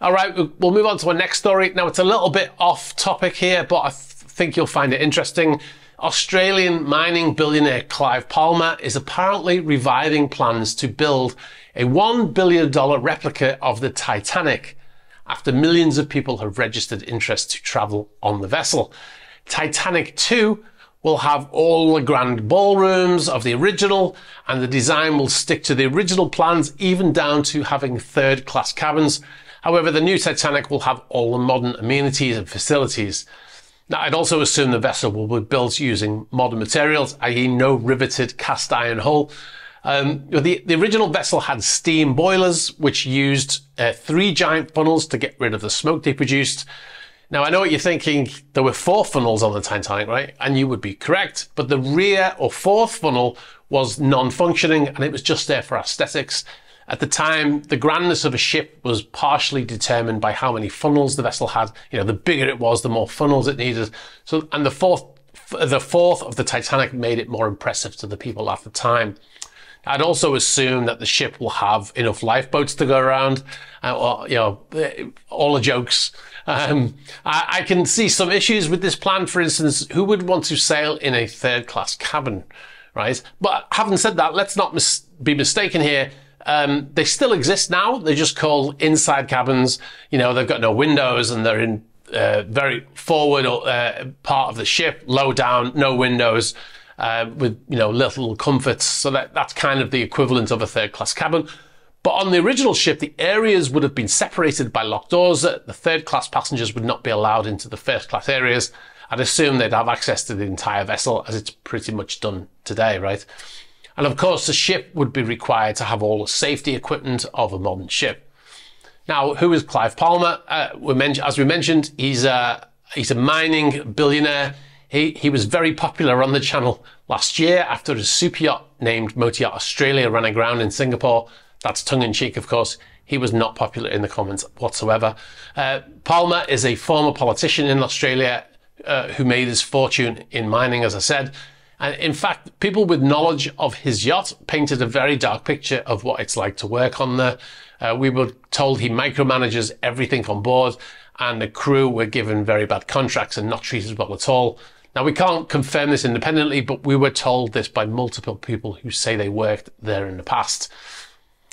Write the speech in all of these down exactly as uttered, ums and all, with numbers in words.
All right, we'll move on to our next story. Now, it's a little bit off topic here, but I th think you'll find it interesting. Australian mining billionaire Clive Palmer is apparently reviving plans to build a one billion dollar replica of the Titanic after millions of people have registered interest to travel on the vessel. Titanic two will have all the grand ballrooms of the original, and the design will stick to the original plans, even down to having third-class cabins. However, the new Titanic will have all the modern amenities and facilities. Now, I'd also assume the vessel will be built using modern materials, that is no riveted cast iron hull. Um, the, the original vessel had steam boilers, which used uh, three giant funnels to get rid of the smoke they produced. Now, I know what you're thinking, there were four funnels on the Titanic, right? And you would be correct, but the rear or fourth funnel was non-functioning and it was just there for aesthetics. At the time, the grandness of a ship was partially determined by how many funnels the vessel had. You know, the bigger it was, the more funnels it needed. So, and the fourth, the fourth of the Titanic made it more impressive to the people at the time. I'd also assume that the ship will have enough lifeboats to go around, uh, or, you know, all the jokes. Um, I, I can see some issues with this plan. For instance, who would want to sail in a third-class cabin, right? But having said that, let's not mis- be mistaken here. Um, they still exist now. They're just called inside cabins. You know, they've got no windows and they're in uh, very forward uh, part of the ship, low down, no windows. Uh, with, you know, little comforts. So that, that's kind of the equivalent of a third-class cabin. But on the original ship, the areas would have been separated by locked doors. The third-class passengers would not be allowed into the first-class areas. I'd assume they'd have access to the entire vessel, as it's pretty much done today, right? And of course, the ship would be required to have all the safety equipment of a modern ship. Now, who is Clive Palmer? Uh, we mentioned, as we mentioned, he's a, he's a mining billionaire. He, he was very popular on the channel last year after his superyacht named Motor Yacht Australia ran aground in Singapore. That's tongue-in-cheek, of course. He was not popular in the comments whatsoever. Uh, Palmer is a former politician in Australia uh, who made his fortune in mining, as I said. And in fact, people with knowledge of his yacht painted a very dark picture of what it's like to work on there. Uh, we were told he micromanages everything on board, and the crew were given very bad contracts and not treated well at all. Now, we can't confirm this independently, but we were told this by multiple people who say they worked there in the past.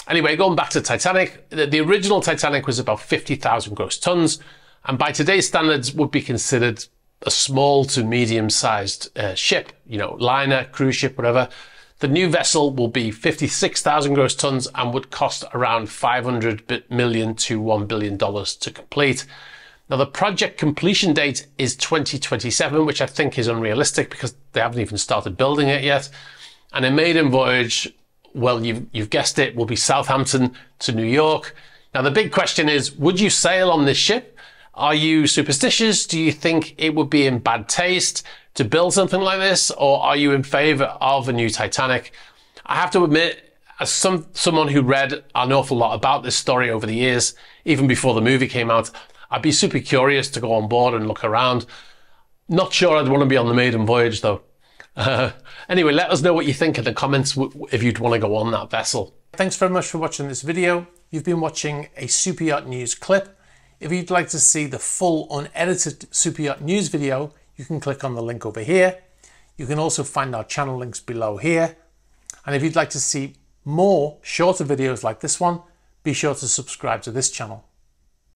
Anyway, going back to Titanic, the, the original Titanic was about fifty thousand gross tons, and by today's standards would be considered a small to medium-sized uh, ship, you know, liner, cruise ship, whatever. The new vessel will be fifty-six thousand gross tons and would cost around five hundred million dollars to one billion dollars to complete. Now, the project completion date is twenty twenty-seven, which I think is unrealistic because they haven't even started building it yet. And a maiden voyage, well, you've, you've guessed it, will be Southampton to New York. Now, the big question is, would you sail on this ship? Are you superstitious? Do you think it would be in bad taste to build something like this? Or are you in favor of a new Titanic? I have to admit, as some, someone who read an awful lot about this story over the years, even before the movie came out, I'd be super curious to go on board and look around. Not sure I'd want to be on the maiden voyage, though. Uh, anyway, let us know what you think in the comments if you'd want to go on that vessel. Thanks very much for watching this video. You've been watching a Superyacht News clip. If you'd like to see the full unedited Superyacht News video, you can click on the link over here. You can also find our channel links below here. And if you'd like to see more shorter videos like this one, be sure to subscribe to this channel.